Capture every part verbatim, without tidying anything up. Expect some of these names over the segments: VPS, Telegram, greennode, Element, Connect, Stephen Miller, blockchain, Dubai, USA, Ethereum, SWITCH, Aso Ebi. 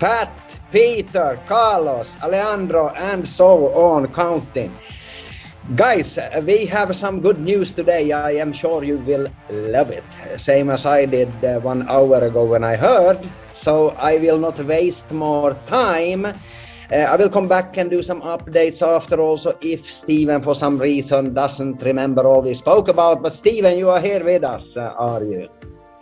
Pat, Peter, Carlos, Alejandro, and so on, counting. Guys, we have some good news today. I am sure you will love it, same as I did uh, one hour ago when I heard. So I will not waste more time. Uh, I will come back and do some updates after also if Stephen for some reason doesn't remember all we spoke about. But Stephen, you are here with us, uh, are you?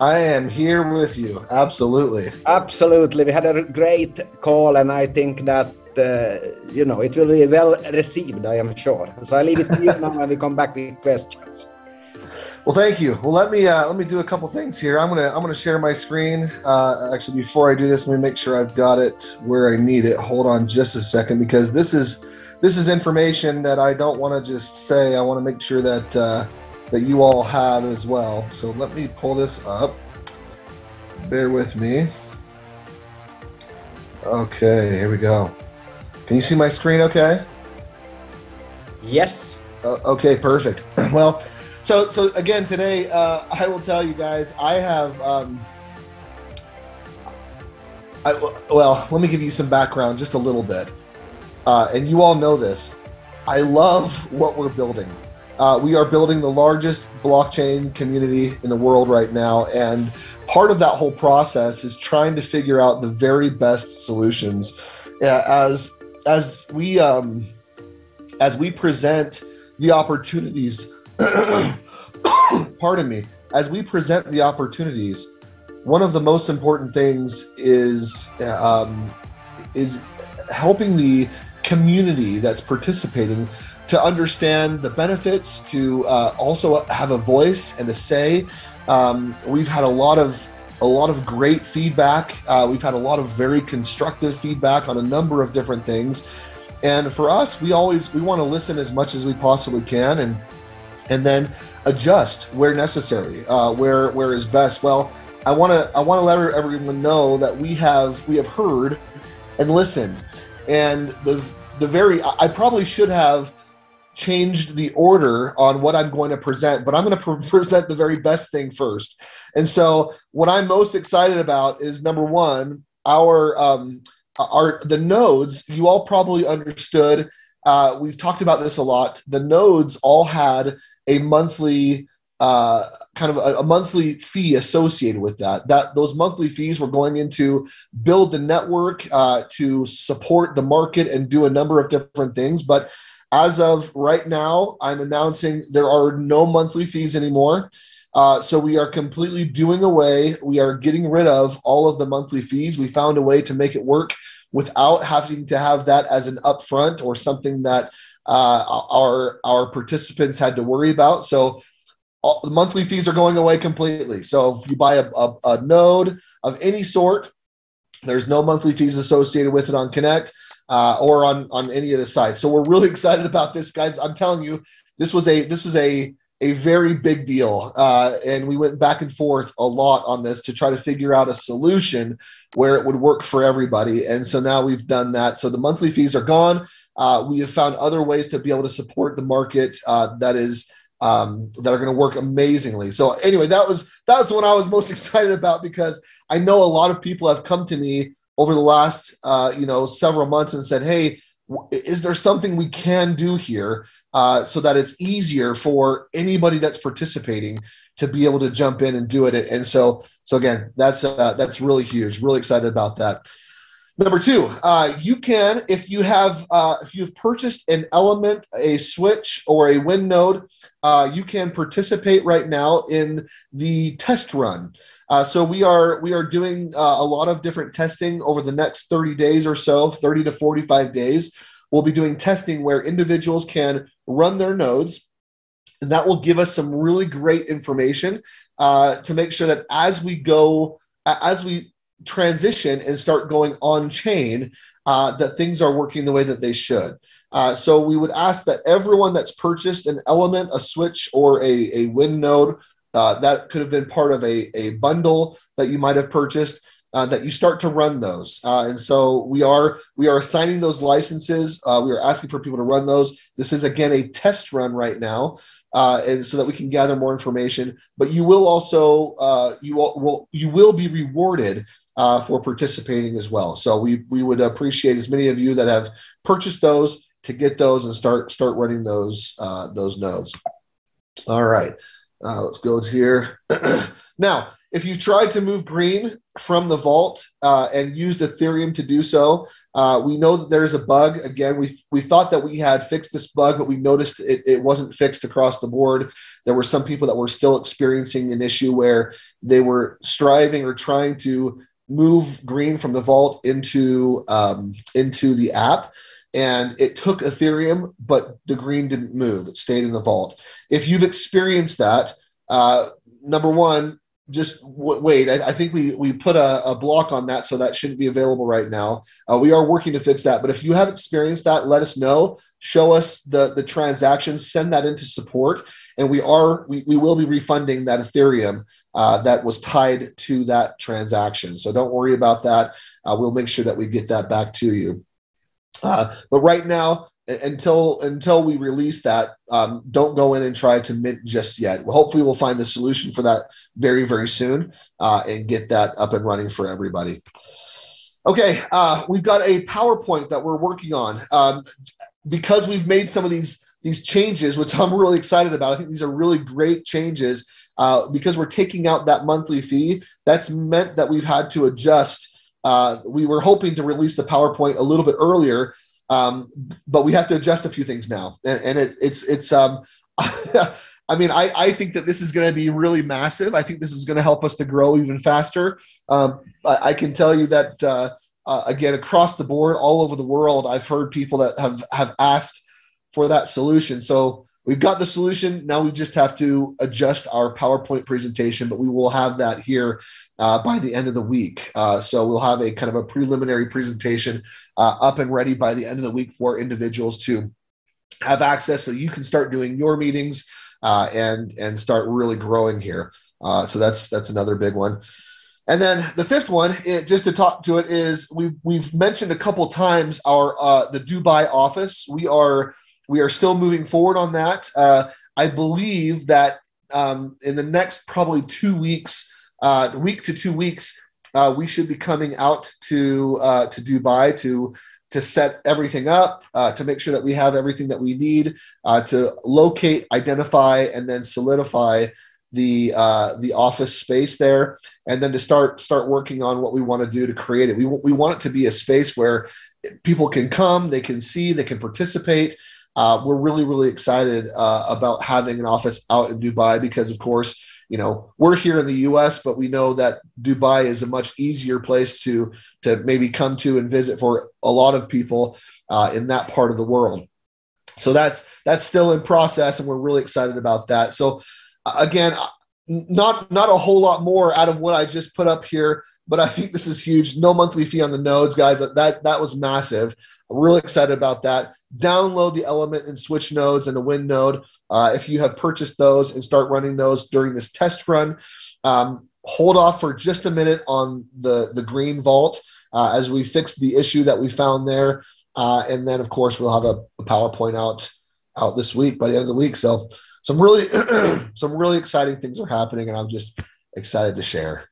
I am here with you. Absolutely. Absolutely. We had a great call, and I think that, uh, you know, it will be well received, I am sure. So I leave it to you now and we come back with questions. Well, thank you. Well, let me uh, let me do a couple things here. I'm gonna I'm gonna share my screen. Uh, actually, before I do this, let me make sure I've got it where I need it. Hold on just a second, because this is this is information that I don't want to just say. I want to make sure that uh, that you all have as well. So let me pull this up. Bear with me. Okay, here we go. Can you see my screen? Okay. Yes. Uh, okay, perfect. Well. So, so again, today, uh, I will tell you guys, I have, um, I, well, let me give you some background just a little bit. Uh, and you all know this. I love what we're building. Uh, we are building the largest blockchain community in the world right now. And part of that whole process is trying to figure out the very best solutions. Uh, as, as we, um, as we present the opportunities pardon me, as we present the opportunities, one of the most important things is um, is helping the community that's participating to understand the benefits, to uh, also have a voice and a say. Um, we've had a lot of a lot of great feedback. Uh, we've had a lot of very constructive feedback on a number of different things. And for us, we always we want to listen as much as we possibly can, and and then adjust where necessary, uh, where where is best. Well, I want to I want to let everyone know that we have we have heard and listened, and the the very I probably should have changed the order on what I'm going to present, but I'm going to pre present the very best thing first. And so, what I'm most excited about is number one, our um, our the nodes. You all probably understood. Uh, we've talked about this a lot. The nodes all had a monthly uh, kind of a, a monthly fee associated with that. That those monthly fees were going into build the network, uh, to support the market, and do a number of different things. But as of right now, I'm announcing there are no monthly fees anymore. Uh, so we are completely doing away. We are getting rid of all of the monthly fees. We found a way to make it work without having to have that as an upfront or something that Uh, our our participants had to worry about. So all, the monthly fees are going away completely. So if you buy a, a, a node of any sort, there's no monthly fees associated with it on Connect uh, or on on any of the sites. So we're really excited about this, guys. I'm telling you, this was a this was a a very big deal, uh, and we went back and forth a lot on this to try to figure out a solution where it would work for everybody. And so now we've done that. So the monthly fees are gone. Uh, we have found other ways to be able to support the market uh, that is um, that are going to work amazingly. So anyway, that was that was what I was most excited about, because I know a lot of people have come to me over the last uh, you know several months and said, "Hey, is there something we can do here uh, so that it's easier for anybody that's participating to be able to jump in and do it?" And so so again, that's uh, that's really huge. Really excited about that. Number two, uh, you can, if you have uh, if you've purchased an Element, a Switch, or a Win node, uh, you can participate right now in the test run. Uh, so we are we are doing uh, a lot of different testing over the next thirty days or so, thirty to forty-five days. We'll be doing testing where individuals can run their nodes. And that will give us some really great information uh, to make sure that as we go, as we transition and start going on chain, uh, that things are working the way that they should. Uh, so we would ask that everyone that's purchased an Element, a Switch, or a, a Win node, uh, that could have been part of a, a bundle that you might have purchased, uh, that you start to run those. Uh, and so we are we are assigning those licenses. Uh, we are asking for people to run those. This is, again, a test run right now. Uh, and so that we can gather more information, but you will also, uh, you will, will, you will be rewarded uh, for participating as well. So we, we would appreciate as many of you that have purchased those to get those and start start running those uh, those nodes. All right, uh, let's go to here. Now, if you tried to move green from the vault uh, and used Ethereum to do so, uh, we know that there's a bug. Again, we, we thought that we had fixed this bug, but we noticed it, it wasn't fixed across the board. There were some people that were still experiencing an issue where they were striving or trying to move green from the vault into, um, into the app. And it took Ethereum, but the green didn't move. It stayed in the vault. If you've experienced that, uh, number one, just w wait. I, I think we, we put a, a block on that, so that shouldn't be available right now. Uh, we are working to fix that. But if you have experienced that, let us know. Show us the, the transactions. Send that into support. And we, are, we, we will be refunding that Ethereum uh, that was tied to that transaction. So don't worry about that. Uh, we'll make sure that we get that back to you. Uh, but right now, until until we release that, um, don't go in and try to mint just yet. Well, hopefully we'll find the solution for that very, very soon uh, and get that up and running for everybody. Okay, uh, we've got a PowerPoint that we're working on. Um, because we've made some of these, these changes, which I'm really excited about, I think these are really great changes. Uh, because we're taking out that monthly fee, that's meant that we've had to adjust. Uh, we were hoping to release the PowerPoint a little bit earlier, um, but we have to adjust a few things now. And, and it, it's, it's um, I mean, I, I think that this is going to be really massive. I think this is going to help us to grow even faster. Um, I, I can tell you that, uh, uh, again, across the board, all over the world, I've heard people that have, have asked for that solution. So we've got the solution. Now we just have to adjust our PowerPoint presentation, but we will have that here uh, by the end of the week. Uh, so we'll have a kind of a preliminary presentation uh, up and ready by the end of the week for individuals to have access, so you can start doing your meetings uh, and, and start really growing here. Uh, so that's, that's another big one. And then the fifth one, it, just to talk to it, is we've, we've mentioned a couple times our uh, the Dubai office. We are... We are still moving forward on that. Uh, I believe that um, in the next probably two weeks, uh, week to two weeks, uh, we should be coming out to uh, to Dubai to to set everything up, uh, to make sure that we have everything that we need uh, to locate, identify, and then solidify the uh, the office space there, and then to start start working on what we want to do to create it. We we want it to be a space where people can come, they can see, they can participate. Uh, we're really, really excited uh, about having an office out in Dubai because, of course, you know, we're here in the U S, but we know that Dubai is a much easier place to, to maybe come to and visit for a lot of people uh, in that part of the world. So that's, that's still in process, and we're really excited about that. So, again, not, not a whole lot more out of what I just put up here, but I think this is huge. No monthly fee on the nodes, guys. That, that was massive. I'm really excited about that. Download the Element and Switch nodes and the Win node uh, if you have purchased those, and start running those during this test run. Um, hold off for just a minute on the, the green vault uh, as we fix the issue that we found there. Uh, and then, of course, we'll have a, a PowerPoint out, out this week, by the end of the week. So some really, some really exciting things are happening, and I'm just excited to share.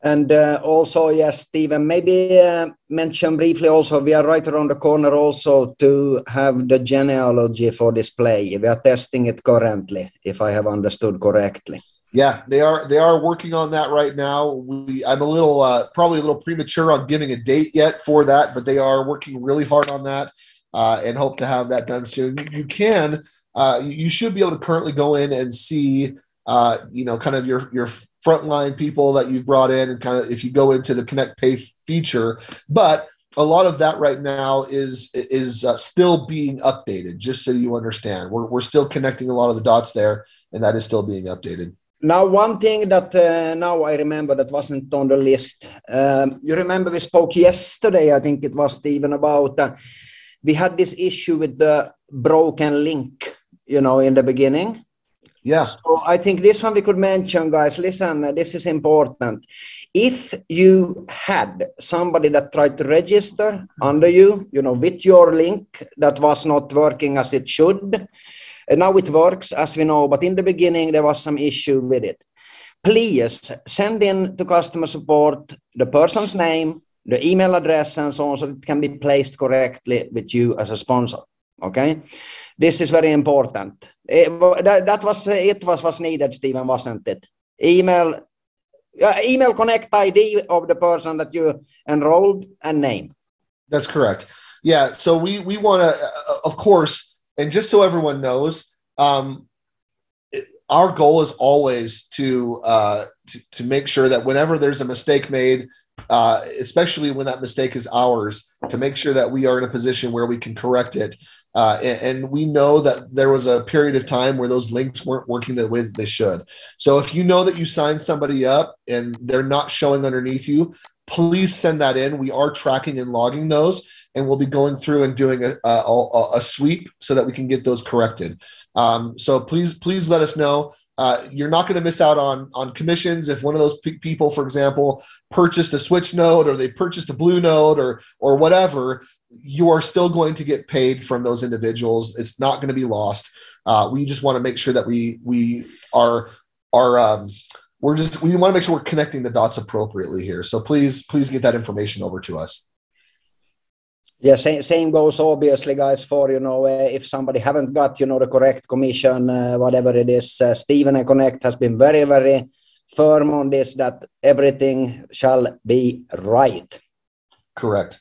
And uh, also, yes, Stephen, maybe uh, mention briefly also, we are right around the corner also to have the genealogy for display. We are testing it currently, if I have understood correctly. Yeah, they are they are working on that right now. We, I'm a little, uh, probably a little premature on giving a date yet for that, but they are working really hard on that uh, and hope to have that done soon. You can, uh, you should be able to currently go in and see, uh, you know, kind of your your frontline people that you've brought in, and kind of if you go into the Connect Pay feature. But a lot of that right now is is uh, still being updated, just so you understand. We're, we're still connecting a lot of the dots there, and that is still being updated. Now, one thing that uh, now I remember that wasn't on the list. Um, you remember we spoke yesterday, I think it was, Stephen, about uh, we had this issue with the broken link, you know, in the beginning. Yeah. So I think this one we could mention, guys. Listen, this is important. If you had somebody that tried to register under you, you know, with your link that was not working as it should, and now it works, as we know, but in the beginning there was some issue with it. please send in to customer support the person's name, the email address, and so on, so it can be placed correctly with you as a sponsor. Okay, this is very important. It, that, that was it was was needed, Stephen, wasn't it? Email, uh, email connect I D of the person that you enrolled and name. That's correct. Yeah. So we we want to, uh, of course, and just so everyone knows, um, it, our goal is always to, uh, to to make sure that whenever there's a mistake made, uh, especially when that mistake is ours, to make sure that we are in a position where we can correct it. Uh, and, and we know that there was a period of time where those links weren't working the way that they should. So if you know that you signed somebody up and they're not showing underneath you, please send that in. We are tracking and logging those, and we'll be going through and doing a, a, a sweep so that we can get those corrected. Um, so please, please let us know. Uh, you're not going to miss out on, on commissions. If one of those pe people, for example, purchased a Switch node, or they purchased a Blue node, or, or whatever, you are still going to get paid from those individuals. It's not going to be lost. Uh, we just want to make sure that we, we are, are, um, we're just, we want to make sure we're connecting the dots appropriately here. So please, please get that information over to us. Yeah, same, same goes obviously, guys, for, you know, uh, if somebody haven't got, you know, the correct commission, uh, whatever it is, uh, Stephen and Connect has been very, very firm on this, that everything shall be right. Correct.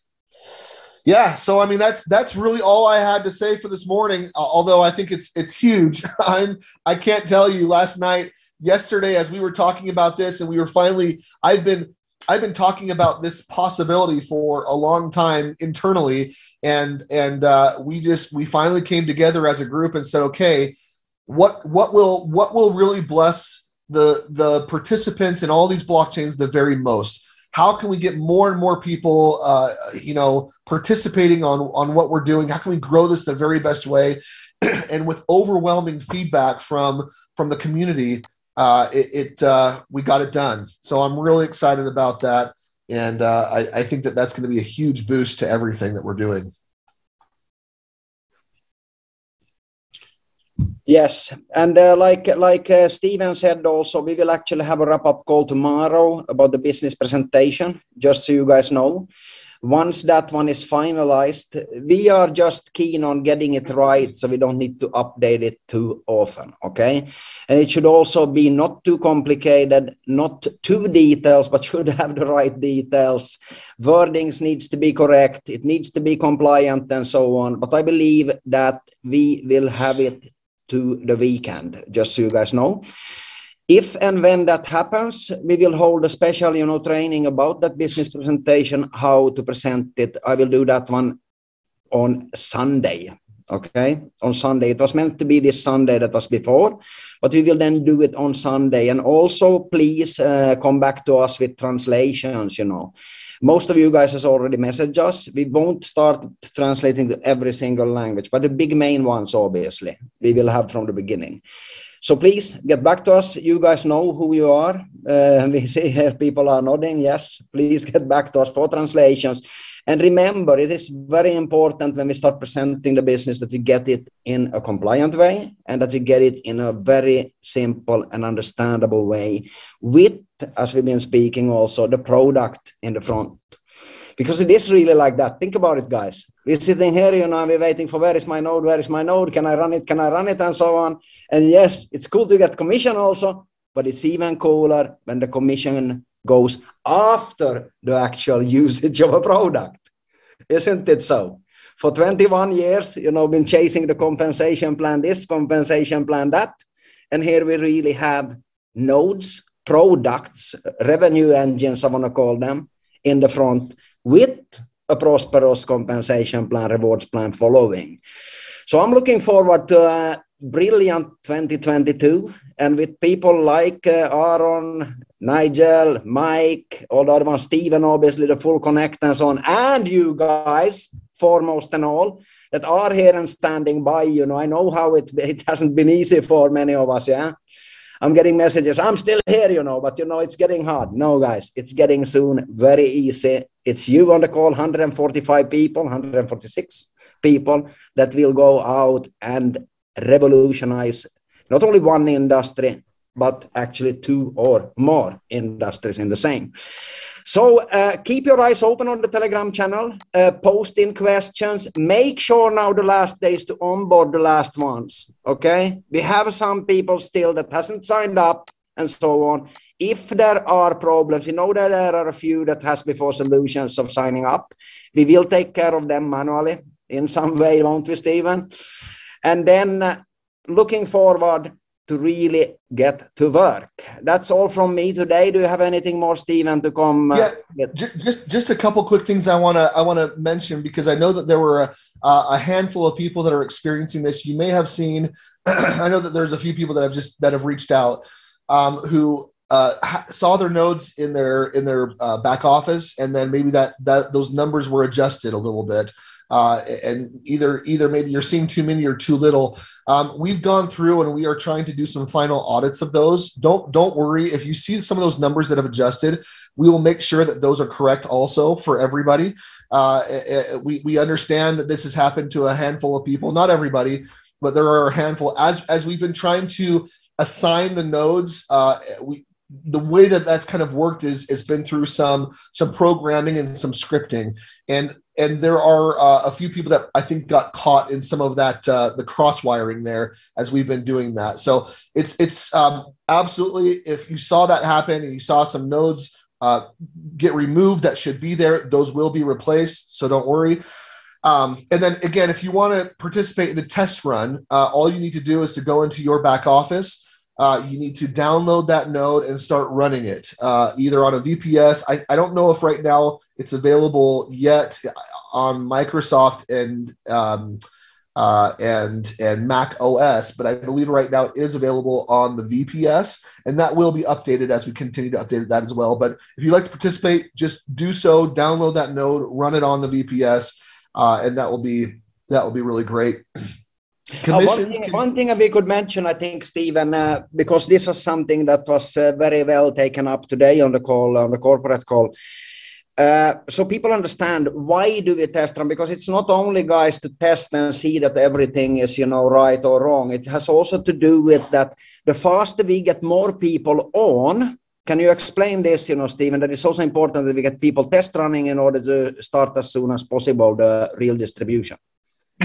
Yeah. So, I mean, that's, that's really all I had to say for this morning. Uh, although I think it's, it's huge. I'm, I can't tell you, last night, yesterday, as we were talking about this and we were finally, I've been, I've been talking about this possibility for a long time internally, and and uh, we just we finally came together as a group and said, okay, what what will what will really bless the the participants in all these blockchains the very most? How can we get more and more people, uh, you know, participating on on what we're doing? How can we grow this the very best way? And with overwhelming feedback from from the community, Uh, it, it uh, we got it done. So I'm really excited about that. And uh, I, I think that that's going to be a huge boost to everything that we're doing. Yes. And uh, like, like uh, Stephen said also, we will actually have a wrap-up call tomorrow about the business presentation, just so you guys know. Once that one is finalized, we are just keen on getting it right, so we don't need to update it too often, okay? And it should also be not too complicated, not too details, but should have the right details. Wordings needs to be correct, it needs to be compliant, and so on. But I believe that we will have it to the weekend, just so you guys know. If and when that happens, we will hold a special, you know, training about that business presentation, how to present it. I will do that one on Sunday, okay? On Sunday. It was meant to be this Sunday that was before, but we will then do it on Sunday. And also, please uh, come back to us with translations, you know. Most of you guys has already messaged us. We won't start translating to every single language, but the big main ones, obviously, we will have from the beginning. So please get back to us. You guys know who you are. Uh, we see here people are nodding. Yes, please get back to us for translations. And remember, it is very important when we start presenting the business that we get it in a compliant way, and that we get it in a very simple and understandable way with, as we've been speaking also, the product in the front. Because it is really like that. Think about it, guys. We're sitting here, you know, and we're waiting for, where is my node? Where is my node? Can I run it? Can I run it? And so on. And yes, it's cool to get commission also, but it's even cooler when the commission goes after the actual usage of a product. Isn't it so? For twenty-one years, you know, been chasing the compensation plan, this compensation plan, that. And here we really have nodes, products, revenue engines, I want to call them, in the front, with a prosperous compensation plan, rewards plan following. So I'm looking forward to a brilliant twenty twenty-two, and with people like uh, Aaron, Nigel, Mike, all the other ones, Stephen, obviously the full Connect and so on, and you guys, foremost and all, that are here and standing by. You know, I know how it, it hasn't been easy for many of us, yeah? I'm getting messages, I'm still here, you know, but you know, it's getting hard. No, guys, it's getting soon, very easy. It's you on the call, one hundred forty-five people, one hundred forty-six people that will go out and revolutionize not only one industry, but actually two or more industries in the same. So uh, keep your eyes open on the Telegram channel, uh, post in questions, make sure now the last days to onboard the last ones, okay? We have some people still that hasn't signed up and so on. If there are problems, you know that there are a few that has before solutions of signing up. We will take care of them manually in some way, won't we, Stephen? And then uh, looking forward to really get to work. That's all from me today. Do you have anything more, Stephen, to come? Uh, yeah, just just a couple quick things I wanna I wanna mention, because I know that there were a, a handful of people that are experiencing this. You may have seen. I know that there's a few people that have just that have reached out um, who uh, saw their nodes in their in their uh, back office, and then maybe that that those numbers were adjusted a little bit. Uh, and either either maybe you're seeing too many or too little. Um, we've gone through and we are trying to do some final audits of those. Don't don't worry. If you see some of those numbers that have adjusted, we will make sure that those are correct also for everybody. Uh, we, we understand that this has happened to a handful of people, not everybody, but there are a handful. As, as we've been trying to assign the nodes, uh, we the way that that's kind of worked is has been through some some programming and some scripting, and and there are uh, a few people that I think got caught in some of that uh, the cross wiring there as we've been doing that. So it's it's um, absolutely, if you saw that happen and you saw some nodes uh, get removed that should be there, those will be replaced. So don't worry. Um, and then again, if you want to participate in the test run, uh, all you need to do is to go into your back office. Uh, you need to download that node and start running it, uh, either on a V P S. I, I don't know if right now it's available yet on Microsoft and um, uh, and and Mac O S, but I believe right now it is available on the V P S, and that will be updated as we continue to update that as well. But if you'd like to participate, just do so. Download that node, run it on the V P S, uh, and that will be that will be really great. Uh, one, thing, one thing that we could mention, I think, Stephen, uh, because this was something that was uh, very well taken up today on the call, on the corporate call. Uh, so people understand why do we test run? Because it's not only guys to test and see that everything is, you know, right or wrong. It has also to do with that the faster we get more people on. Can you explain this, you know, Stephen, that it's also important that we get people test running in order to start as soon as possible the real distribution?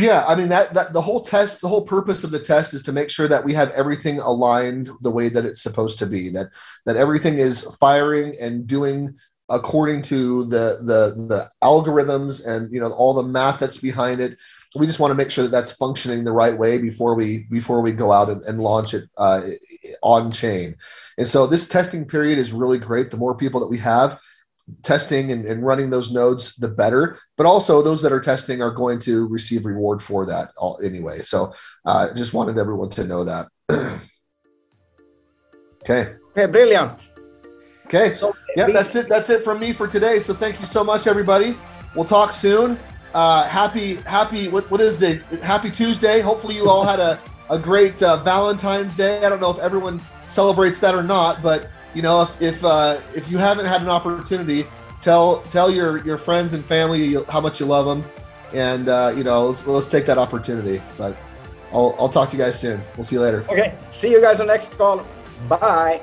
Yeah, I mean, that, that the whole test, the whole purpose of the test is to make sure that we have everything aligned the way that it's supposed to be, that that everything is firing and doing according to the the, the algorithms and, you know, all the math that's behind it. We just want to make sure that that's functioning the right way before we before we go out and, and launch it uh, on chain. And so this testing period is really great. The more people that we have testing and, and running those nodes, the better, but also those that are testing are going to receive reward for that all, anyway. So I uh, just wanted everyone to know that. Okay. Okay, brilliant. Okay. So, yeah, that's it. That's it from me for today. So thank you so much, everybody. We'll talk soon. Uh, happy, happy, what, what is it? Happy Tuesday. Hopefully you all had a, a great uh, Valentine's Day. I don't know if everyone celebrates that or not, but you know, if if, uh, if you haven't had an opportunity, tell tell your, your friends and family how much you love them, and uh, you know, let's, let's take that opportunity. But I'll I'll talk to you guys soon. We'll see you later. Okay, see you guys on the next call. Bye.